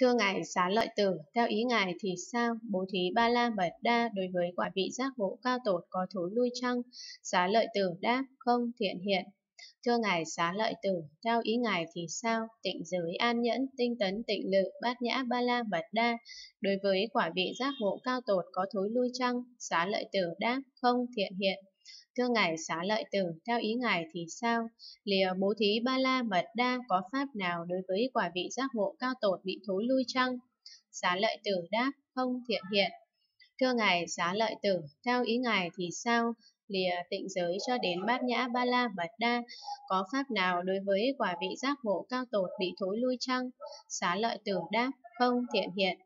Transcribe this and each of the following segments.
Thưa Ngài Xá Lợi Tử, theo ý Ngài thì sao? Bố thí Ba La Mật Đa đối với quả vị giác ngộ cao tột có thối lui chăng? Xá Lợi Tử đáp, không, Thiện Hiện. Thưa Ngài Xá Lợi Tử, theo ý Ngài thì sao? Tịnh giới an nhẫn, tinh tấn tịnh lự, bát nhã Ba La Mật Đa đối với quả vị giác ngộ cao tột có thối lui chăng? Xá Lợi Tử đáp, không, Thiện Hiện. Thưa Ngài Xá Lợi Tử, theo ý Ngài thì sao? Lìa bố thí Ba La Mật Đa có pháp nào đối với quả vị giác ngộ cao tột bị thối lui chăng? Xá Lợi Tử đáp, không, Thiện Hiện. Thưa Ngài Xá Lợi Tử, theo ý Ngài thì sao? Lìa tịnh giới cho đến bát nhã Ba La Mật Đa có pháp nào đối với quả vị giác ngộ cao tột bị thối lui chăng? Xá Lợi Tử đáp, không, Thiện Hiện.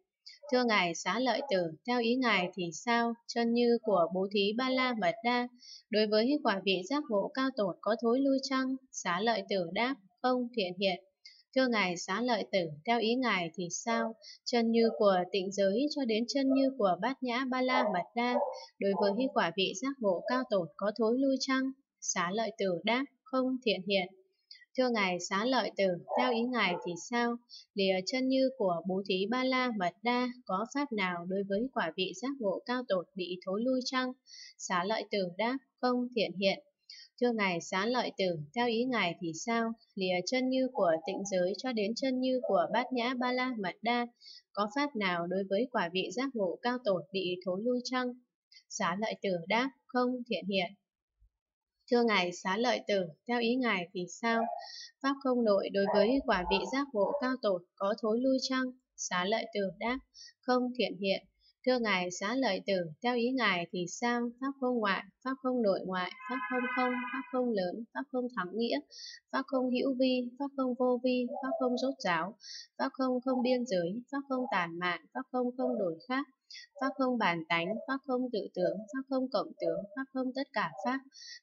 Thưa Ngài Xá Lợi Tử, theo ý Ngài thì sao? Chân như của bố thí Ba La Mật Đa đối với quả vị giác ngộ cao tột có thối lui chăng? Xá Lợi Tử đáp, không, Thiện Hiện. Thưa Ngài Xá Lợi Tử, theo ý Ngài thì sao? Chân như của tịnh giới cho đến chân như của bát nhã Ba La Mật Đa đối với quả vị giác ngộ cao tột có thối lui chăng? Xá Lợi Tử đáp, không, Thiện Hiện. Thưa Ngài Xá Lợi Tử, theo ý Ngài thì sao? Lìa chân như của bố thí Ba La Mật Đa có pháp nào đối với quả vị giác ngộ cao tột bị thối lui chăng? Xá Lợi Tử đáp, không, Thiện Hiện. Thưa Ngài Xá Lợi Tử, theo ý Ngài thì sao? Lìa chân như của tịnh giới cho đến chân như của bát nhã Ba La Mật Đa có pháp nào đối với quả vị giác ngộ cao tột bị thối lui chăng? Xá Lợi Tử đáp, không, Thiện Hiện. Thưa Ngài Xá Lợi Tử, theo ý Ngài thì sao? Pháp không nội đối với quả vị giác ngộ cao tột có thối lui chăng? Xá Lợi Tử đáp, không, Thiện Hiện. Thưa Ngài Xá Lợi Tử, theo ý Ngài thì sao? Pháp không ngoại, pháp không nội ngoại, pháp không không, pháp không lớn, pháp không thắng nghĩa, pháp không hữu vi, pháp không vô vi, pháp không rốt ráo, pháp không không biên giới, pháp không tàn mạn, pháp không không đổi khác, pháp không bản tánh, pháp không tự tướng, pháp không cộng tướng, pháp không tất cả pháp,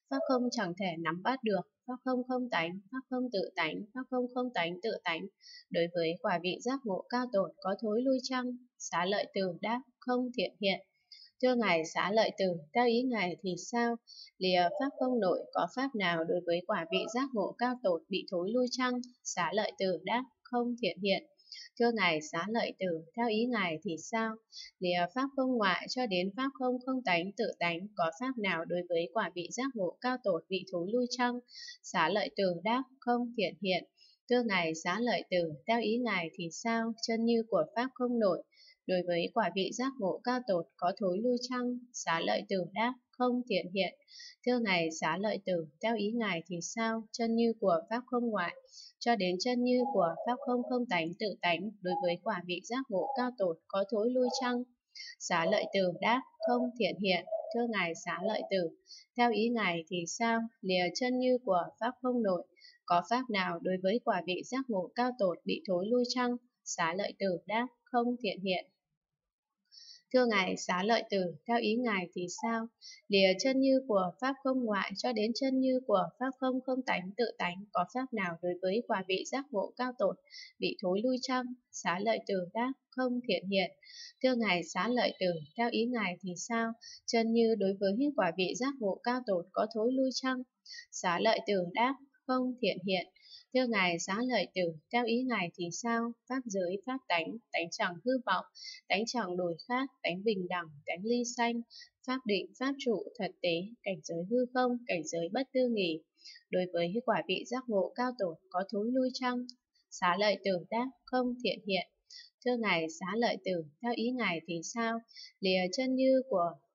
pháp không chẳng thể nắm bắt được, pháp không không tánh, pháp không tự tánh, pháp không không tánh tự tánh đối với quả vị giác ngộ cao tột có thối lui chăng? Xá Lợi Tử đáp, không, Thiện Hiện. Thưa Ngài Xá Lợi Tử, theo ý Ngài thì sao? Lìa pháp không nội có pháp nào đối với quả vị giác ngộ cao tột bị thối lui chăng? Xá Lợi Tử đáp, không, Thiện Hiện. Thưa Ngài Xá Lợi Tử, theo ý Ngài thì sao? Lìa pháp không ngoại cho đến pháp không không tánh tự tánh có pháp nào đối với quả vị giác ngộ cao tột bị thối lui chăng? Xá Lợi Tử đáp, không, Thiện Hiện. Thưa Ngài Xá Lợi Tử, theo ý Ngài thì sao? Chân như của pháp không nội đối với quả vị giác ngộ cao tột có thối lui chăng? Xá Lợi Tử đáp, không, Thiện Hiện. Thưa Ngài Xá Lợi Tử, theo ý Ngài thì sao? Chân như của pháp không ngoại cho đến chân như của pháp không không tánh tự tánh đối với quả vị giác ngộ cao tột có thối lui chăng? Xá Lợi Tử đáp, không, Thiện Hiện. Thưa Ngài Xá Lợi Tử, theo ý Ngài thì sao? Lìa chân như của pháp không nội có pháp nào đối với quả vị giác ngộ cao tột bị thối lui chăng? Xá Lợi Tử đáp, không, Thiện Hiện. Thưa Ngài Xá Lợi Tử, theo ý Ngài thì sao? Lìa chân như của pháp không ngoại cho đến chân như của pháp không không tánh tự tánh có pháp nào đối với quả vị giác ngộ cao tột bị thối lui chăng? Xá Lợi Tử đáp, không, Thiện Hiện. Thưa Ngài Xá Lợi Tử, theo ý Ngài thì sao? Chân như đối với quả vị giác ngộ cao tột có thối lui chăng? Xá Lợi Tử đáp, không, Thiện Hiện. Thưa Ngài Xá Lợi Tử, theo ý Ngài thì sao? Pháp giới, pháp tánh, tánh chẳng hư vọng, tánh chẳng đổi khác, tánh bình đẳng, tánh ly sanh, pháp định, pháp trụ, thật tế, cảnh giới hư không, cảnh giới bất tư nghỉ đối với quả vị giác ngộ cao tột có thối lui chăng? Xá Lợi Tử đáp, không, Thiện Hiện. Thưa Ngài Xá Lợi Tử, theo ý Ngài thì sao? Lìa chân như của